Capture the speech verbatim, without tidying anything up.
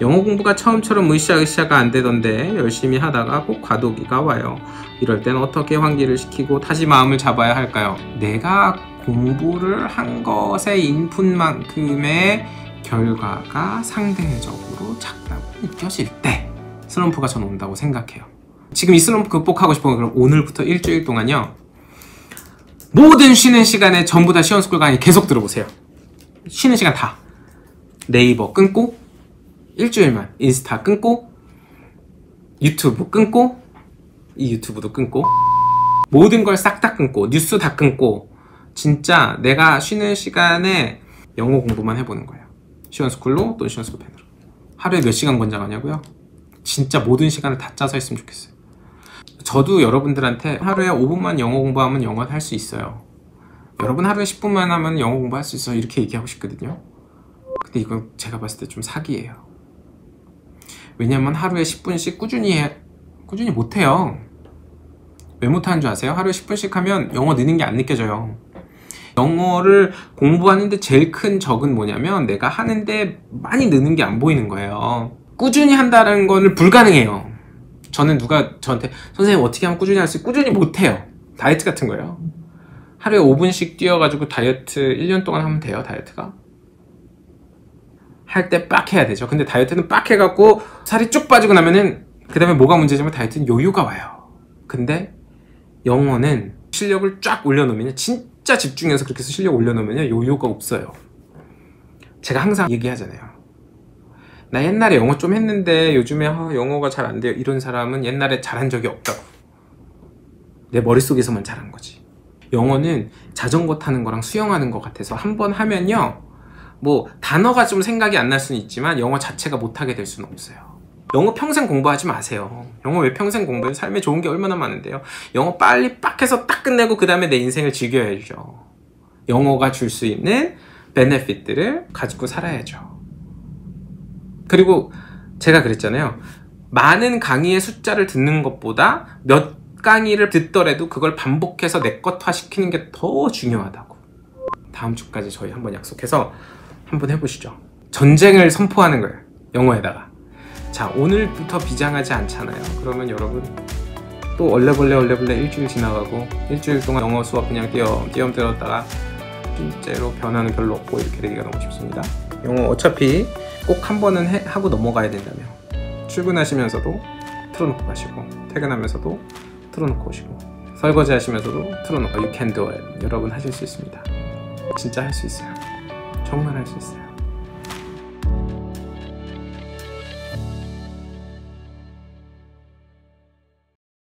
영어 공부가 처음처럼 으쌰으쌰가 안되던데 열심히 하다가 꼭 과도기가 와요. 이럴 땐 어떻게 환기를 시키고 다시 마음을 잡아야 할까요? 내가 공부를 한 것의 인풋만큼의 결과가 상대적으로 작다고 느껴질 때 슬럼프가 저는 온다고 생각해요. 지금 이 슬럼프 극복하고 싶으면 그럼 오늘부터 일주일 동안요, 모든 쉬는 시간에 전부 다 시원스쿨 강의 계속 들어보세요. 쉬는 시간 다 네이버 끊고 일주일만 인스타 끊고 유튜브 끊고 이 유튜브도 끊고 모든 걸 싹 다 끊고 뉴스 다 끊고 진짜 내가 쉬는 시간에 영어 공부만 해보는 거예요. 시원스쿨로 또는 시원스쿨 펜으로 하루에 몇 시간 권장하냐고요? 진짜 모든 시간을 다 짜서 했으면 좋겠어요. 저도 여러분들한테 하루에 오 분만 영어 공부하면 영어 할 수 있어요, 여러분 하루에 십 분만 하면 영어 공부할 수 있어요, 이렇게 얘기하고 싶거든요. 근데 이건 제가 봤을 때 좀 사기예요. 왜냐면 하루에 십 분씩 꾸준히 해, 꾸준히 못해요. 왜 못하는 줄 아세요? 하루에 십 분씩 하면 영어 느는 게 안 느껴져요. 영어를 공부하는데 제일 큰 적은 뭐냐면 내가 하는데 많이 느는 게 안 보이는 거예요. 꾸준히 한다는 거는 불가능해요. 저는 누가 저한테 선생님 어떻게 하면 꾸준히 할 수 있어요? 꾸준히 못해요. 다이어트 같은 거예요. 하루에 오 분씩 뛰어가지고 다이어트 일 년 동안 하면 돼요. 다이어트가 할 때 빡 해야 되죠. 근데 다이어트는 빡 해갖고 살이 쭉 빠지고 나면은 그 다음에 뭐가 문제지만 다이어트는 요요가 와요. 근데 영어는 실력을 쫙 올려놓으면 진짜 집중해서 그렇게 해서 실력 올려놓으면 요요가 없어요. 제가 항상 얘기하잖아요. 나 옛날에 영어 좀 했는데 요즘에 어, 영어가 잘 안 돼요. 이런 사람은 옛날에 잘한 적이 없다고. 내 머릿속에서만 잘한 거지. 영어는 자전거 타는 거랑 수영하는 거 같아서 한 번 하면요, 뭐 단어가 좀 생각이 안 날 수는 있지만 영어 자체가 못하게 될 수는 없어요. 영어 평생 공부하지 마세요. 영어 왜 평생 공부해요? 삶에 좋은 게 얼마나 많은데요. 영어 빨리 빡 해서 딱 끝내고 그 다음에 내 인생을 즐겨야죠. 영어가 줄 수 있는 베네핏들을 가지고 살아야죠. 그리고 제가 그랬잖아요. 많은 강의의 숫자를 듣는 것보다 몇 강의를 듣더라도 그걸 반복해서 내 것화시키는 게 더 중요하다고. 다음 주까지 저희 한번 약속해서 한번 해보시죠. 전쟁을 선포하는 거예요, 영어에다가. 자, 오늘부터 비장하지 않잖아요. 그러면 여러분 또 얼레벌레 얼레벌레 일주일 지나가고 일주일 동안 영어 수업 그냥 띄엄 띄엄 들었다가 실제로 변화는 별로 없고 이렇게 되기가 너무 쉽습니다. 영어 어차피 꼭 한 번은 해, 하고 넘어가야 된다며 출근하시면서도 틀어놓고 가시고 퇴근하면서도 틀어놓고 오시고 설거지 하시면서도 틀어놓고 You can do it. 여러분 하실 수 있습니다. 진짜 할 수 있어요. 정말 할 수 있어요.